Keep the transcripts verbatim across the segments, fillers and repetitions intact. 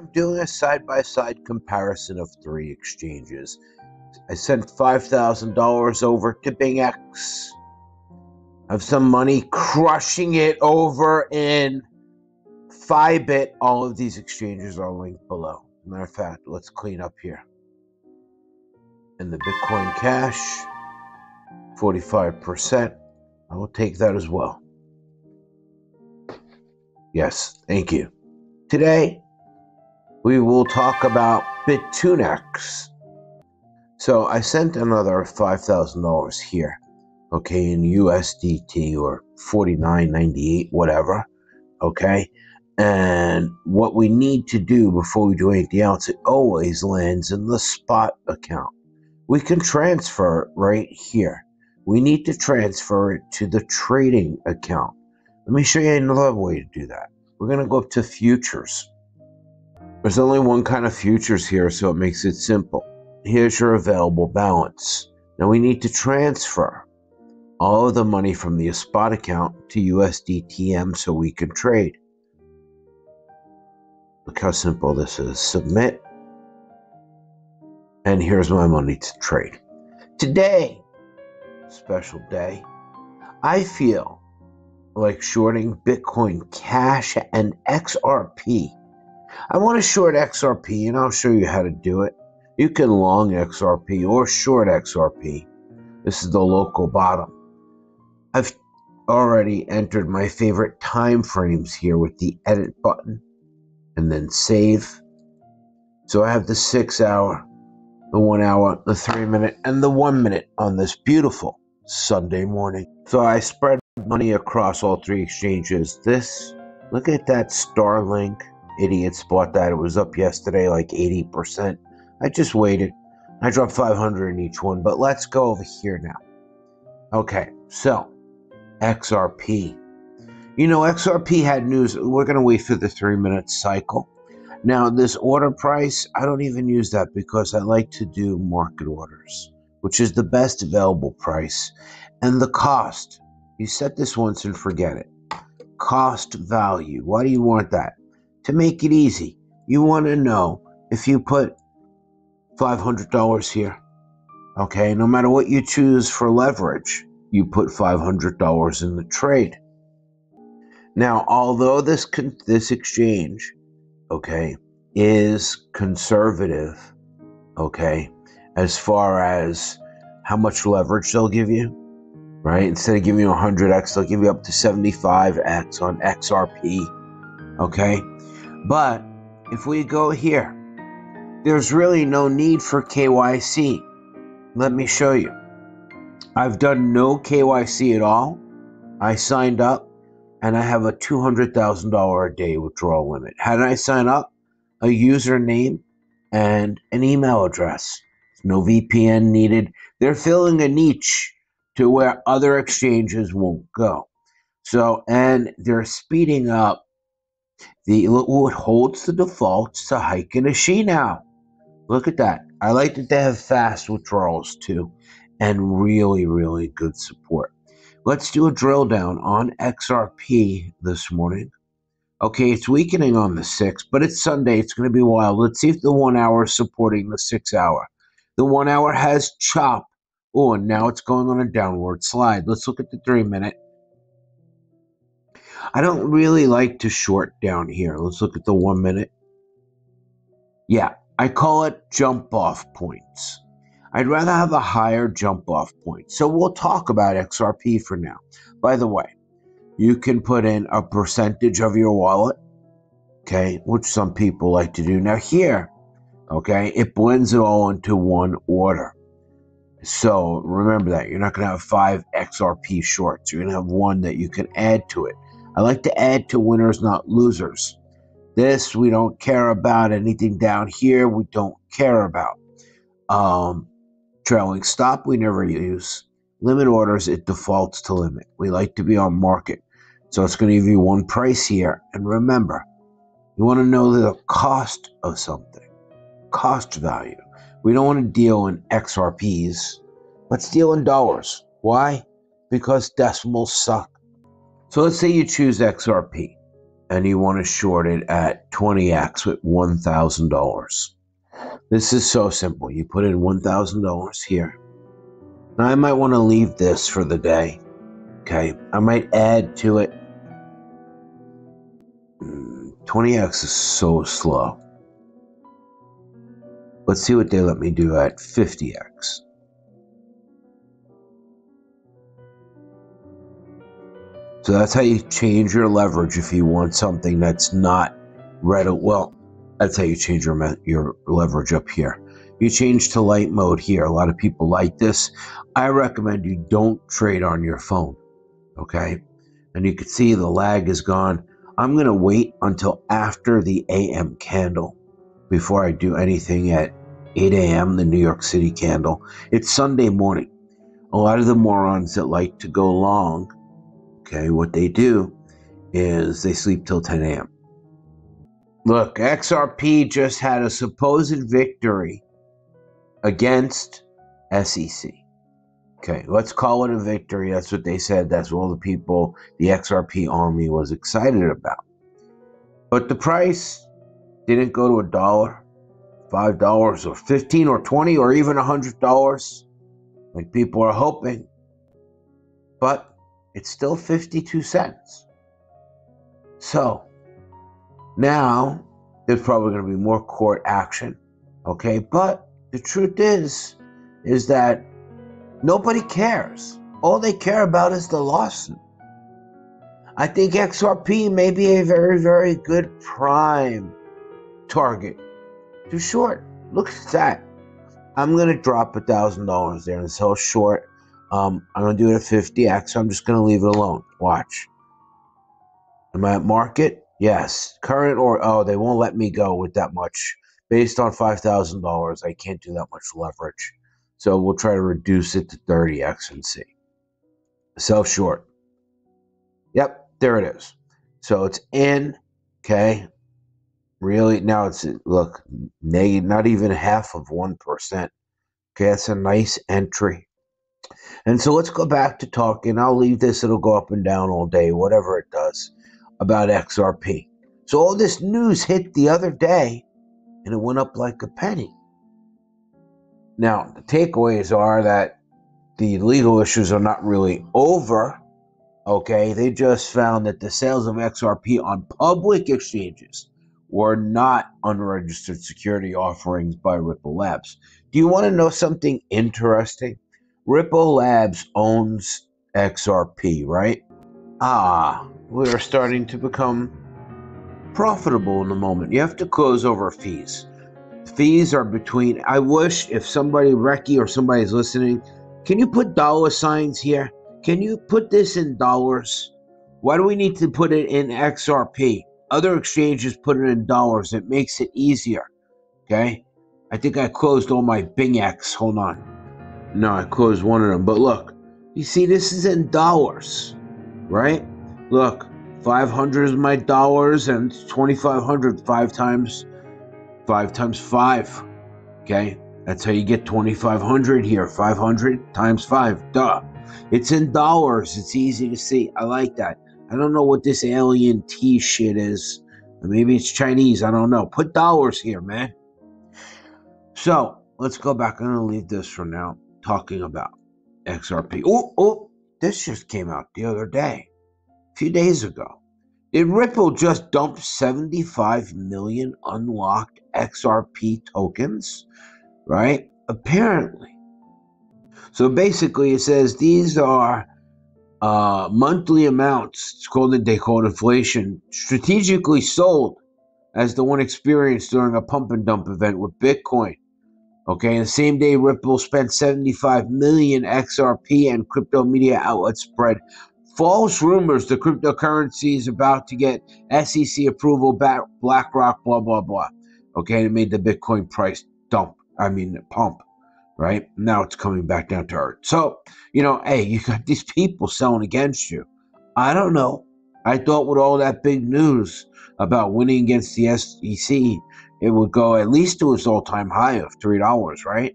I'm doing a side-by-side comparison of three exchanges. I sent five thousand dollars over to Bing X. I have some money crushing it over in Bybit. All of these exchanges are linked below. Matter of fact, let's clean up here. And the Bitcoin Cash, forty-five percent. I will take that as well. Yes, thank you. Today, we will talk about Bitunix. So I sent another five thousand dollars here, okay, in U S D T or forty-nine ninety-eight, whatever, okay? And what we need to do before we do anything else, it always lands in the spot account. We can transfer it right here. We need to transfer it to the trading account. Let me show you another way to do that. We're going to go up to futures. There's only one kind of futures here, so it makes it simple. Here's your available balance. Now we need to transfer all of the money from the spot account to U S D T M so we can trade. Look how simple this is. Submit. And here's my money to trade. Today, special day, I feel like shorting Bitcoin Cash and X R P. I want to short X R P, and I'll show you how to do it. You can long X R P or short X R P. This is the local bottom. I've already entered my favorite time frames here with the edit button and then save. So I have the six hour, the one hour, the three minute, and the one minute on this beautiful Sunday morning. So I spread money across all three exchanges. This, look at that Starlink. Idiots bought that. It was up yesterday like eighty percent. I just waited. I dropped five hundred in each one, but let's go over here now. Okay, so X R P. You know, X R P had news. We're going to wait for the three minute cycle. Now, this order price, I don't even use that because I like to do market orders, which is the best available price. And the cost. You set this once and forget it. Cost value. Why do you want that? To make it easy. You want to know if you put five hundred dollars here, okay, no matter what you choose for leverage, you put five hundred dollars in the trade. Now, although this, con this exchange, okay, is conservative, okay, as far as how much leverage they'll give you, right? Instead of giving you one hundred X, they'll give you up to seventy-five X on X R P, okay? But if we go here, there's really no need for K Y C. Let me show you. I've done no K Y C at all. I signed up, and I have a two hundred thousand dollars a day withdrawal limit. How did I sign up? A username and an email address. No V P N needed. They're filling a niche to where other exchanges won't go. So, and they're speeding up the, what holds the defaults to Hikinashi now. Look at that. I like that they have fast withdrawals too, and really, really good support. Let's do a drill down on X R P this morning. Okay, it's weakening on the six, but it's Sunday. It's going to be wild. Let's see if the one hour is supporting the six hour. The one hour has chop. Oh, and now it's going on a downward slide. Let's look at the three minute. I don't really like to short down here. Let's look at the one minute. Yeah, I call it jump off points. I'd rather have a higher jump off point. So we'll talk about X R P for now. By the way, you can put in a percentage of your wallet, okay, which some people like to do. Now here, okay, it blends it all into one order. So remember that you're not going to have five X R P shorts. You're going to have one that you can add to it. I like to add to winners, not losers. This, we don't care about. Anything down here, we don't care about. Um, trailing stop, we never use. Limit orders, it defaults to limit. We like to be on market. So it's going to give you one price here. And remember, you want to know the cost of something. Cost value. We don't want to deal in X R Ps. Let's deal in dollars. Why? Because decimals suck. So let's say you choose X R P. and you want to short it at twenty X with one thousand dollars. This is so simple. You put in one thousand dollars here. Now I might want to leave this for the day. Okay, I might add to it. twenty X is so slow. Let's see what they let me do at fifty X. So that's how you change your leverage if you want something that's not red. Well, that's how you change your, your leverage up here. You change to light mode here. A lot of people like this. I recommend you don't trade on your phone, okay? And you can see the lag is gone. I'm gonna wait until after the A M candle before I do anything at eight A M, the New York City candle. It's Sunday morning. A lot of the morons that like to go long, okay, what they do is they sleep till ten A M Look, X R P just had a supposed victory against S E C. Okay, let's call it a victory. That's what they said. That's what all the people, the X R P army, was excited about. But the price didn't go to a dollar, five dollars, or fifteen, or twenty, or even a hundred dollars, like people are hoping. But it's still fifty-two cents. So now there's probably going to be more court action. Okay, but the truth is, is that nobody cares. All they care about is the lawsuit. I think X R P may be a very, very good prime target to short. Look at that. I'm going to drop a thousand dollars there and sell short. Um, I'm going to do it at fifty X. So I'm just going to leave it alone. Watch. Am I at market? Yes. Current or, oh, they won't let me go with that much. Based on five thousand dollars, I can't do that much leverage. So we'll try to reduce it to thirty X and see. Sell short. Yep, there it is. So it's in, okay. Really, now it's, look, negative, not even half of one percent. Okay, that's a nice entry. And so let's go back to talking. I'll leave this. It'll go up and down all day, whatever it does, about X R P. So all this news hit the other day, and it went up like a penny. Now, the takeaways are that the legal issues are not really over, okay? They just found that the sales of X R P on public exchanges were not unregistered security offerings by Ripple Labs. Do you want to know something interesting? Ripple Labs owns X R P, right? Ah, we're starting to become profitable in a moment. You have to close over fees. Fees are between, I wish if somebody, Recky, or somebody's listening, can you put dollar signs here? Can you put this in dollars? Why do we need to put it in X R P? Other exchanges put it in dollars. It makes it easier, okay? I think I closed all my Bing X. Hold on. No, I closed one of them, but look, you see this is in dollars, right? Look, five hundred is my dollars, and twenty-five hundred, five times, five times five, okay? That's how you get twenty-five hundred here, five hundred times five, duh. It's in dollars, it's easy to see, I like that. I don't know what this alien tea shit is. Maybe it's Chinese, I don't know. Put dollars here, man. So, let's go back, I'm gonna leave this for now. Talking about X R P. Oh, oh, this just came out the other day, a few days ago. Did Ripple just dump seventy-five million unlocked X R P tokens? Right? Apparently. So basically, it says these are uh, monthly amounts. It's called, they call it inflation, strategically sold as the one experienced during a pump and dump event with Bitcoin. Okay, and the same day Ripple spent seventy-five million X R P and crypto media outlets spread false rumors the cryptocurrency is about to get S E C approval, BlackRock, blah, blah, blah. Okay, and it made the Bitcoin price dump, I mean pump, right? Now it's coming back down to earth. So, you know, hey, you got these people selling against you. I don't know. I thought with all that big news about winning against the S E C, it would go at least to its all-time high of three dollars, right?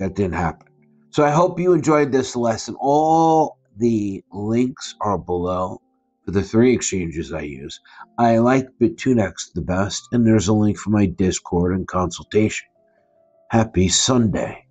That didn't happen. So I hope you enjoyed this lesson. All the links are below. for the three exchanges I use. I like Bitunix the best, and there's a link for my Discord and consultation. Happy Sunday.